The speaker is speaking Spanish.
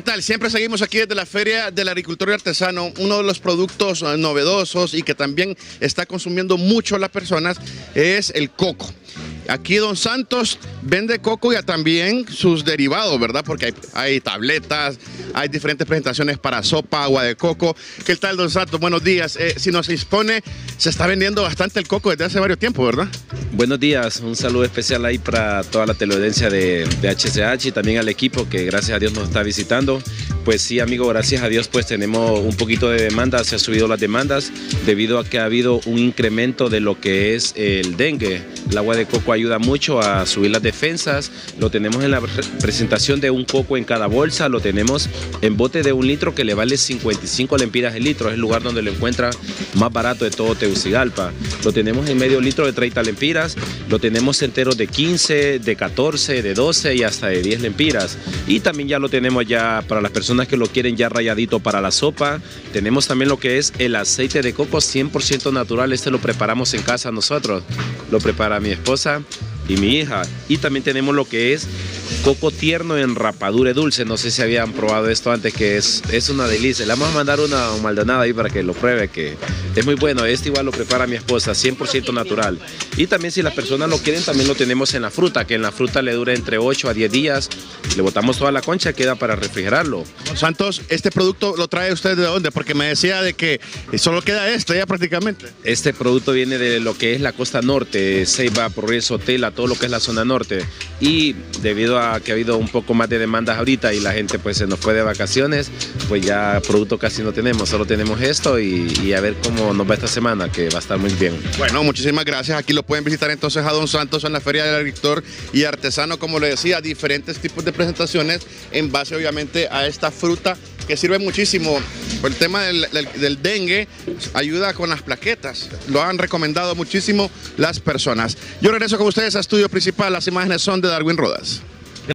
¿Qué tal? Siempre seguimos aquí desde la Feria del Agricultor y Artesano, uno de los productos novedosos y que también está consumiendo mucho las personas es el coco. Aquí don Santos vende coco y también sus derivados, ¿verdad? Porque hay tabletas, hay diferentes presentaciones para sopa, agua de coco. ¿Qué tal, don Santos? Buenos días. Si nos dispone, se está vendiendo bastante el coco desde hace varios tiempos, ¿verdad? Buenos días. Un saludo especial ahí para toda la teleaudiencia de HCH y también al equipo que gracias a Dios nos está visitando. Pues sí, amigo, gracias a Dios pues tenemos un poquito de demanda, se han subido las demandas debido a que ha habido un incremento de lo que es el dengue. El agua de coco ayuda mucho a subir las defensas, lo tenemos en la presentación de un coco en cada bolsa, lo tenemos en bote de 1 litro que le vale 55 lempiras el litro, es el lugar donde lo encuentra más barato de todo Tegucigalpa, lo tenemos en medio litro de 30 lempiras, lo tenemos entero de 15, de 14, de 12 y hasta de 10 lempiras y también ya lo tenemos ya para las personas que lo quieren ya rayadito para la sopa, tenemos también lo que es el aceite de coco 100% natural, este lo preparamos en casa nosotros, lo prepara mi esposa y mi hija. Y también tenemos lo que es coco tierno en rapadura dulce. No sé si habían probado esto antes, que es una delicia. Le vamos a mandar una maldonada ahí para que lo pruebe, que es muy bueno. Este igual lo prepara mi esposa, 100% natural. Y también si las personas lo quieren, también lo tenemos en la fruta, que en la fruta le dura entre 8 a 10 días. Le botamos toda la concha, queda para refrigerarlo. Santos, ¿este producto lo trae usted de dónde? Porque me decía de que solo queda este ya prácticamente. Este producto viene de lo que es la costa norte, Ceiba, Progreso, Tela, todo lo que es la zona norte, y debido a que ha habido un poco más de demandas ahorita y la gente pues se nos fue de vacaciones, pues ya producto casi no tenemos, solo tenemos esto y a ver cómo nos va esta semana, que va a estar muy bien. Bueno, muchísimas gracias, aquí lo pueden visitar entonces a don Santos en la Feria del Agricultor y Artesano, como le decía, diferentes tipos de presentaciones en base obviamente a esta fruta que sirve muchísimo. Por el tema del dengue, ayuda con las plaquetas, lo han recomendado muchísimo las personas. Yo regreso con ustedes a Estudio Principal, las imágenes son de Darwin Rodas.